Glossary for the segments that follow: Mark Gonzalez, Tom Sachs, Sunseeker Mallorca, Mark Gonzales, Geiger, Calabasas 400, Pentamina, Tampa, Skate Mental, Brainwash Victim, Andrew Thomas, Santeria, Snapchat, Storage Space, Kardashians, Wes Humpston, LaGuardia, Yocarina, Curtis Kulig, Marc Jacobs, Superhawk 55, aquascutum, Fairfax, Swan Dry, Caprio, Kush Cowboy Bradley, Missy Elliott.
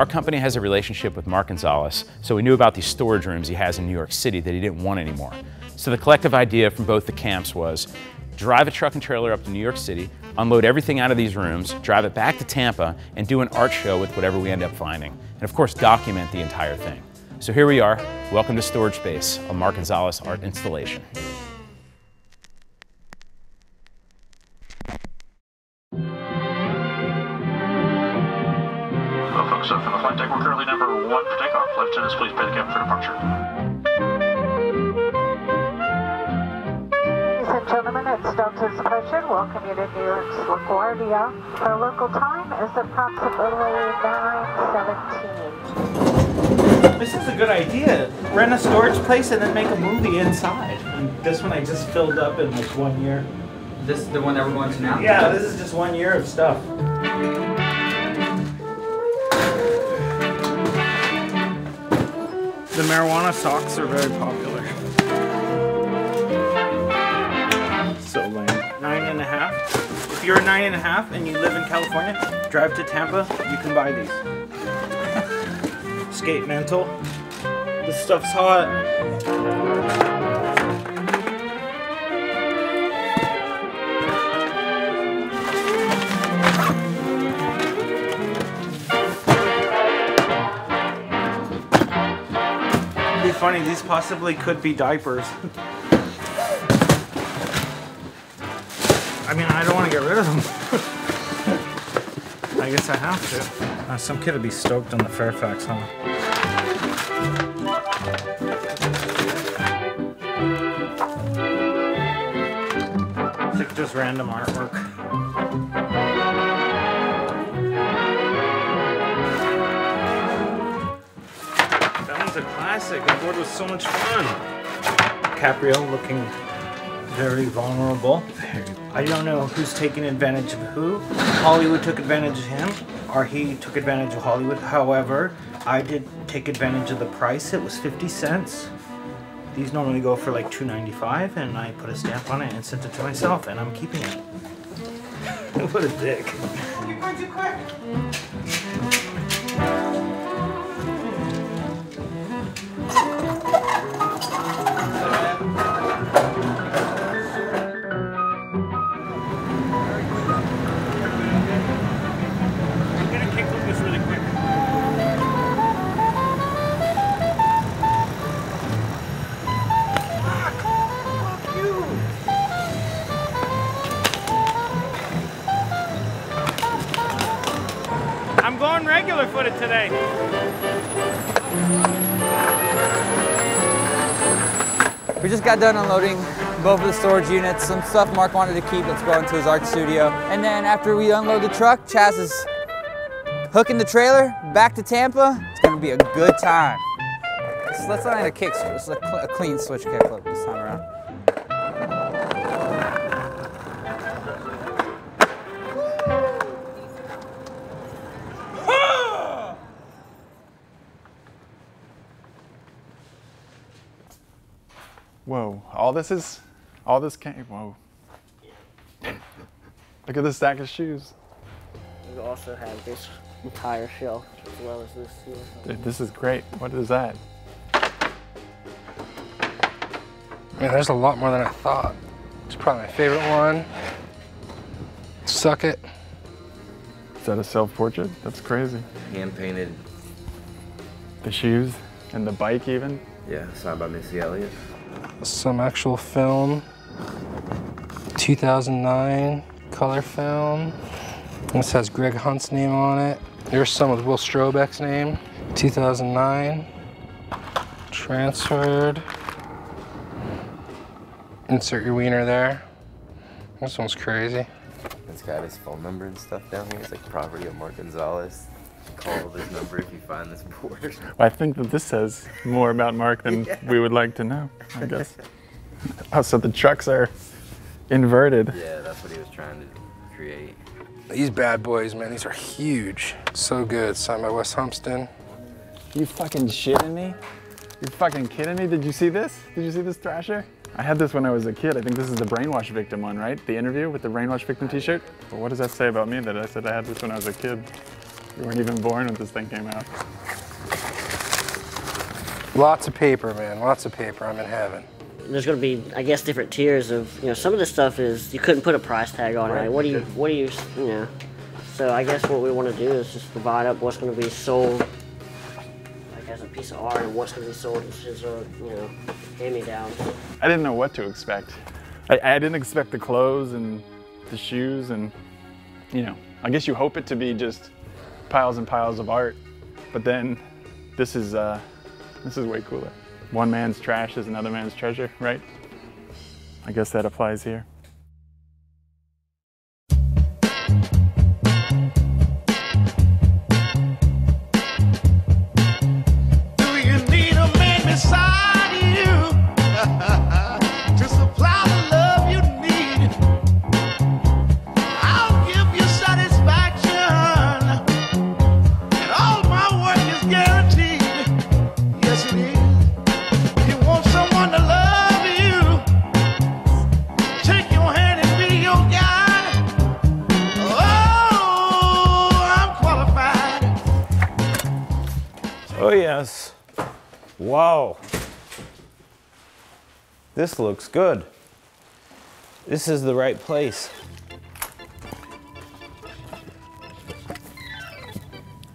Our company has a relationship with Mark Gonzalez, so we knew about these storage rooms he has in New York City that he didn't want anymore. So the collective idea from both the camps was drive a truck and trailer up to New York City, unload everything out of these rooms, drive it back to Tampa, and do an art show with whatever we end up finding. And of course, document the entire thing. So here we are. Welcome to Storage Space, a Mark Gonzalez art installation. Hello folks, so from the flight deck, we're currently number 1 for takeoff. Left tenants, please pay the captain for departure. Gentlemen, it's Delta's pleasure. Welcome you to New York's LaGuardia. Our local time is approximately 9:17. This is a good idea. Rent a storage place and then make a movie inside. And this one I just filled up in like 1 year. This is the one that we're going to now? Yeah, this is just 1 year of stuff. The marijuana socks are very popular. So lame. 9.5. If you're a 9.5 and you live in California, drive to Tampa, you can buy these. Skate Mental. This stuff's hot. It'd be funny, these possibly could be diapers. I mean, I don't want to get rid of them. I guess I have to. Some kid would be stoked on the Fairfax, huh? It's like just random artwork. That one's a classic. That board was so much fun. Caprio looking very vulnerable. I don't know who's taking advantage of who. Hollywood took advantage of him, or he took advantage of Hollywood. However, I did take advantage of the price. It was 50 cents. These normally go for like $2.95, and I put a stamp on it and sent it to myself, and I'm keeping it. What a dick. You're going too quick. Today. We just got done unloading both of the storage units, some stuff Mark wanted to keep that's going to his art studio. And then after we unload the truck, Chaz is hooking the trailer back to Tampa. It's going to be a good time. So let's not have a kick switch, a clean switch kickflip this time around. Whoa, all this came, whoa. Look at this stack of shoes. We also have this entire shelf as well as this. Dude, this is great. What is that? Man, there's a lot more than I thought. It's probably my favorite one. Suck it. Is that a self-portrait? That's crazy. Hand-painted. The shoes and the bike even? Yeah, signed by Missy Elliott. Some actual film, 2009 color film. This has Greg Hunt's name on it. There's some with Will Strobeck's name, 2009. Transferred. Insert your wiener there. This one's crazy. It's got his phone number and stuff down here. It's like property of Mark Gonzalez. Call this number if you find this board. I think that this says more about Mark than yeah, we would like to know, I guess. Oh, so the trucks are inverted. Yeah, that's what he was trying to create. These bad boys, man, these are huge. So good, signed by Wes Humpston. You fucking shitting me? You fucking kidding me? Did you see this? Did you see this thrasher? I had this when I was a kid. I think this is the Brainwash Victim one, right? The interview with the Brainwash Victim t-shirt. Well, what does that say about me that I said I had this when I was a kid? You weren't even born when this thing came out. Lots of paper, man. Lots of paper. I'm in heaven. There's going to be, I guess, different tiers of, you know, some of this stuff is, you couldn't put a price tag on it. What do you, you know. So I guess what we want to do is just divide up what's going to be sold, like, as a piece of art, and what's going to be sold as a, you know, hand-me-down. I didn't know what to expect. I didn't expect the clothes and the shoes and, you know, I guess you hope it to be just piles and piles of art, but then this is way cooler. One man's trash is another man's treasure, right? I guess that applies here. Wow, this looks good. This is the right place.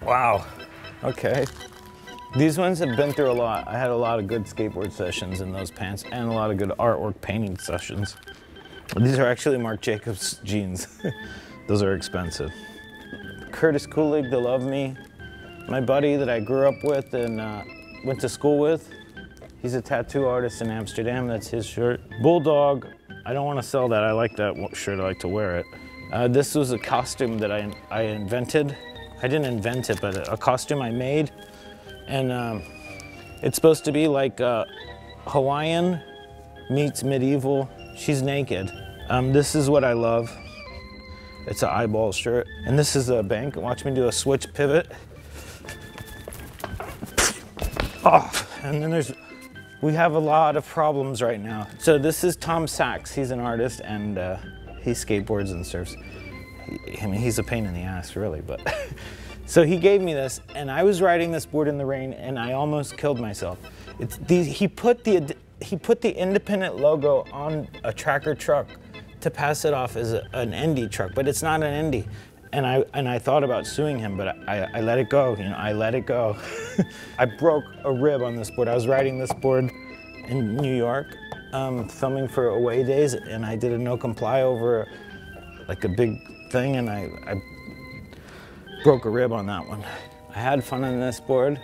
Wow, okay. These ones have been through a lot. I had a lot of good skateboard sessions in those pants and a lot of good artwork painting sessions. These are actually Marc Jacobs jeans. Those are expensive. Curtis Kulig, They Love Me. My buddy that I grew up with and went to school with, he's a tattoo artist in Amsterdam. That's his shirt. Bulldog, I don't want to sell that. I like that shirt, I like to wear it. This was a costume that I invented. I didn't invent it, but a costume I made. And it's supposed to be like Hawaiian meets medieval. She's naked. This is what I love. It's an eyeball shirt. And this is a bank. Watch me do a switch pivot. Oh, and then we have a lot of problems right now. So this is Tom Sachs. He's an artist and he skateboards and surfs. I mean, he's a pain in the ass, really, but. So he gave me this, and I was riding this board in the rain, and I almost killed myself. He put the independent logo on a tracker truck to pass it off as an indie truck, but it's not an indie. And I thought about suing him, but I let it go, you know, I let it go. I broke a rib on this board. I was riding this board in New York, filming for Away Days, and I did a no comply over like a big thing, and I broke a rib on that one. I had fun on this board.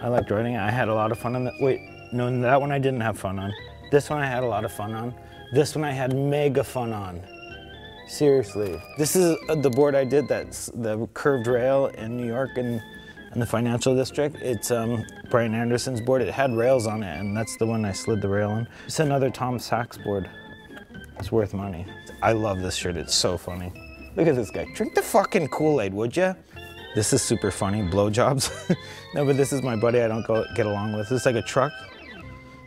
I liked riding it. I had a lot of fun on that. Wait, no, that one I didn't have fun on. This one I had a lot of fun on. This one I had mega fun on. Seriously, this is the board I did, that's the curved rail in New York and in the financial district. It's Brian Anderson's board. It had rails on it, and that's the one I slid the rail on. It's another Tom Sachs board. It's worth money. I love this shirt, it's so funny. Look at this guy. Drink the fucking Kool-Aid, would ya? This is super funny, blowjobs. No, but this is my buddy I don't get along with. It's like a truck,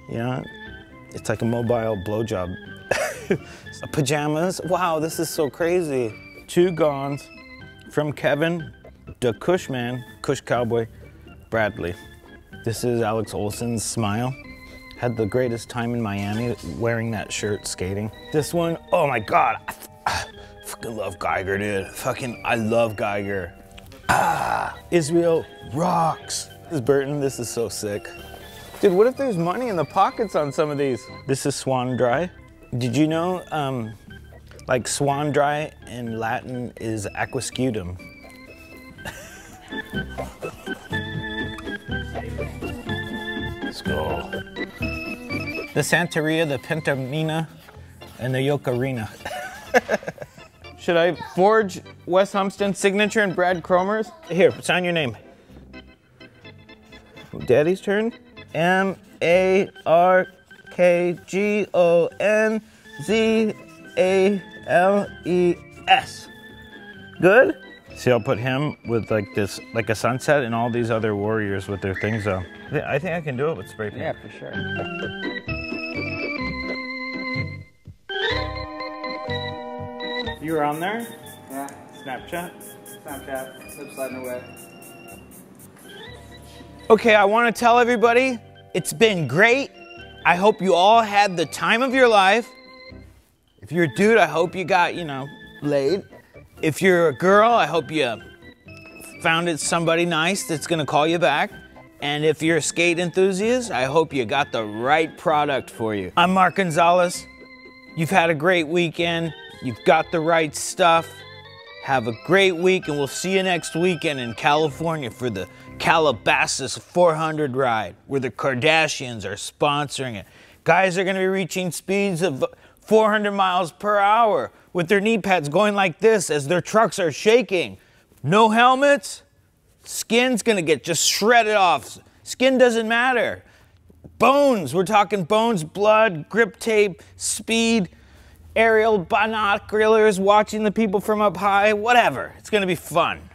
you know? It's like a mobile blowjob. Pajamas. Wow, this is so crazy. Two Gons from Kevin the Cushman, Kush Cowboy Bradley. This is Alex Olson's Smile. Had the greatest time in Miami wearing that shirt skating. This one, oh my God. I fucking love Geiger, dude. Fucking, I love Geiger. Ah, Israel rocks. This is Burton, this is so sick. Dude, what if there's money in the pockets on some of these? This is Swan Dry. Did you know, like, Swan Dry in Latin is aquascutum? Let's go. The Santeria, the Pentamina, and the Yocarina. Should I forge Wes Humpston's signature and Brad Cromer's? Here, sign your name. Daddy's turn. M-A-R-K-G-O-N-Z-A-L-E-S. Good? See, I'll put him with like this, like a sunset, and all these other warriors with their things on. I think I can do it with spray paint. Yeah, for sure. You were on there? Yeah. Snapchat? Snapchat, slip sliding away. Okay, I want to tell everybody, it's been great. I hope you all had the time of your life. If you're a dude, I hope you got, you know, laid. If you're a girl, I hope you found it somebody nice that's gonna call you back. And if you're a skate enthusiast, I hope you got the right product for you. I'm Mark Gonzalez. You've had a great weekend. You've got the right stuff. Have a great week, and we'll see you next weekend in California for the Calabasas 400 ride, where the Kardashians are sponsoring it. Guys are gonna be reaching speeds of 400 miles per hour with their knee pads going like this as their trucks are shaking. No helmets, skin's gonna get just shredded off. Skin doesn't matter. Bones, we're talking bones, blood, grip tape, speed, aerial binoculars, watching the people from up high, whatever. It's gonna be fun.